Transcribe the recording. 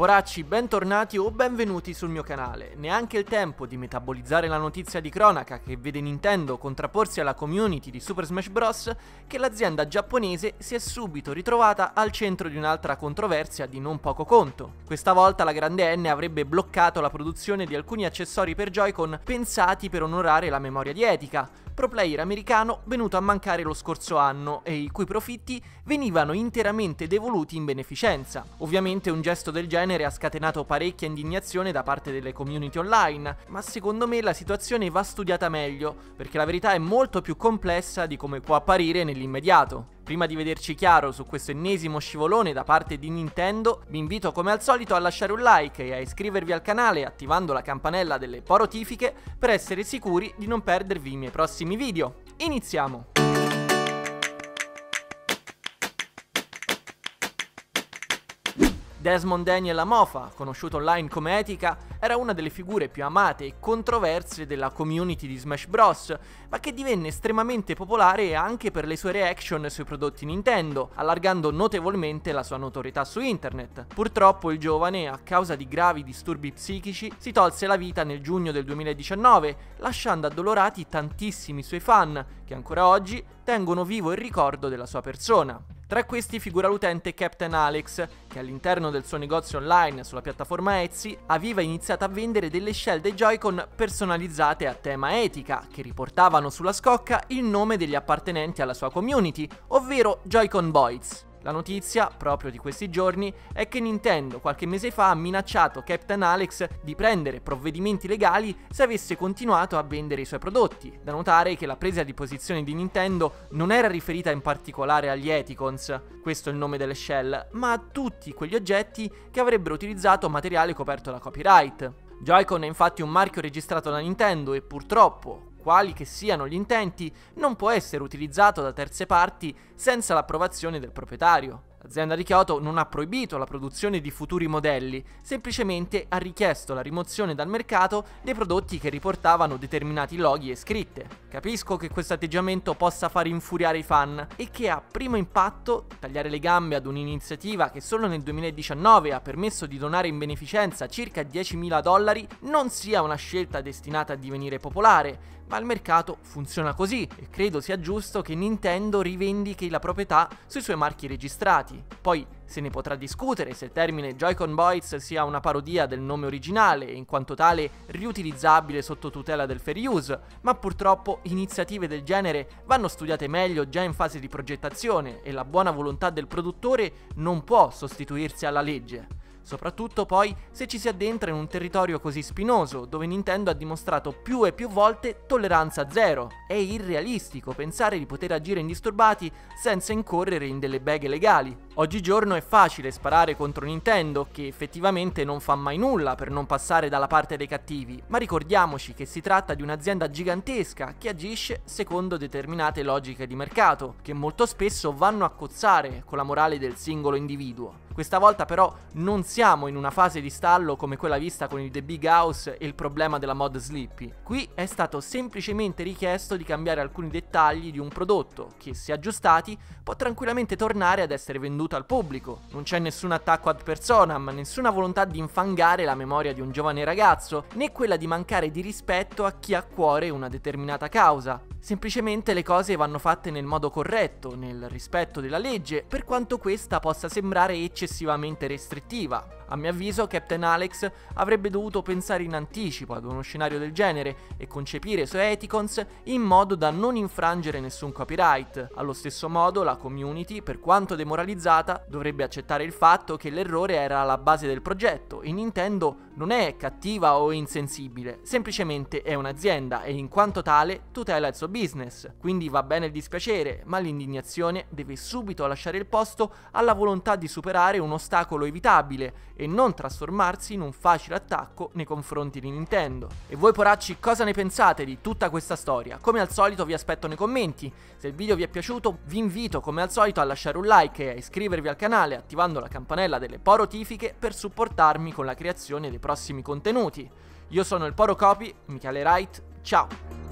Poracci, bentornati o benvenuti sul mio canale. Neanche il tempo di metabolizzare la notizia di cronaca che vede Nintendo contrapporsi alla community di Super Smash Bros. Che l'azienda giapponese si è subito ritrovata al centro di un'altra controversia di non poco conto. Questa volta la grande N avrebbe bloccato la produzione di alcuni accessori per Joy-Con pensati per onorare la memoria di Etica, pro player americano venuto a mancare lo scorso anno e i cui profitti venivano interamente devoluti in beneficenza. Ovviamente un gesto del genere ha scatenato parecchia indignazione da parte delle community online, ma secondo me la situazione va studiata meglio, perché la verità è molto più complessa di come può apparire nell'immediato. Prima di vederci chiaro su questo ennesimo scivolone da parte di Nintendo, vi invito come al solito a lasciare un like e a iscrivervi al canale attivando la campanella delle notifiche per essere sicuri di non perdervi i miei prossimi video. Iniziamo! Desmond Daniel La Mofa, conosciuto online come Etica, era una delle figure più amate e controverse della community di Smash Bros, ma che divenne estremamente popolare anche per le sue reaction sui prodotti Nintendo, allargando notevolmente la sua notorietà su internet. Purtroppo il giovane, a causa di gravi disturbi psichici, si tolse la vita nel giugno del 2019, lasciando addolorati tantissimi suoi fan, che ancora oggi tengono vivo il ricordo della sua persona. Tra questi figura l'utente Captain Alex, che all'interno del suo negozio online sulla piattaforma Etsy aveva iniziato a vendere delle shell dei Joy-Con personalizzate a tema Etica, che riportavano sulla scocca il nome degli appartenenti alla sua community, ovvero Joy-Con Boyz. La notizia, proprio di questi giorni, è che Nintendo qualche mese fa ha minacciato Captain Alex di prendere provvedimenti legali se avesse continuato a vendere i suoi prodotti. Da notare che la presa di posizione di Nintendo non era riferita in particolare agli Eticons, questo è il nome delle shell, ma a tutti quegli oggetti che avrebbero utilizzato materiale coperto da copyright. Joy-Con è infatti un marchio registrato da Nintendo e purtroppo, quali che siano gli intenti, non può essere utilizzato da terze parti senza l'approvazione del proprietario. L'azienda di Kyoto non ha proibito la produzione di futuri modelli, semplicemente ha richiesto la rimozione dal mercato dei prodotti che riportavano determinati loghi e scritte. Capisco che questo atteggiamento possa far infuriare i fan e che a primo impatto tagliare le gambe ad un'iniziativa che solo nel 2019 ha permesso di donare in beneficenza circa $10.000 non sia una scelta destinata a divenire popolare, ma il mercato funziona così e credo sia giusto che Nintendo rivendichi la proprietà sui suoi marchi registrati. Poi se ne potrà discutere se il termine Joy-Con Boyz sia una parodia del nome originale e in quanto tale riutilizzabile sotto tutela del fair use, ma purtroppo iniziative del genere vanno studiate meglio già in fase di progettazione e la buona volontà del produttore non può sostituirsi alla legge. Soprattutto poi se ci si addentra in un territorio così spinoso, dove Nintendo ha dimostrato più e più volte tolleranza zero. È irrealistico pensare di poter agire indisturbati senza incorrere in delle beghe legali. Oggigiorno è facile sparare contro Nintendo, che effettivamente non fa mai nulla per non passare dalla parte dei cattivi, ma ricordiamoci che si tratta di un'azienda gigantesca che agisce secondo determinate logiche di mercato, che molto spesso vanno a cozzare con la morale del singolo individuo. Questa volta però non siamo in una fase di stallo come quella vista con il The Big House e il problema della mod Slippi. Qui è stato semplicemente richiesto di cambiare alcuni dettagli di un prodotto che, se aggiustati, può tranquillamente tornare ad essere venduto al pubblico. Non c'è nessun attacco ad personam, nessuna volontà di infangare la memoria di un giovane ragazzo, né quella di mancare di rispetto a chi ha a cuore una determinata causa. Semplicemente le cose vanno fatte nel modo corretto, nel rispetto della legge, per quanto questa possa sembrare eccessivamente restrittiva. A mio avviso Captain Alex avrebbe dovuto pensare in anticipo ad uno scenario del genere e concepire i suoi Eticons in modo da non infrangere nessun copyright. Allo stesso modo la community, per quanto demoralizzata, dovrebbe accettare il fatto che l'errore era alla base del progetto e Nintendo non è cattiva o insensibile, semplicemente è un'azienda e in quanto tale tutela il suo business. Quindi va bene il dispiacere, ma l'indignazione deve subito lasciare il posto alla volontà di superare un ostacolo evitabile e non trasformarsi in un facile attacco nei confronti di Nintendo. E voi poracci, cosa ne pensate di tutta questa storia? Come al solito vi aspetto nei commenti. Se il video vi è piaciuto vi invito come al solito a lasciare un like e a iscrivervi al canale attivando la campanella delle notifiche per supportarmi con la creazione dei prossimi contenuti. Io sono il Poro Copy, Michele Wright, ciao!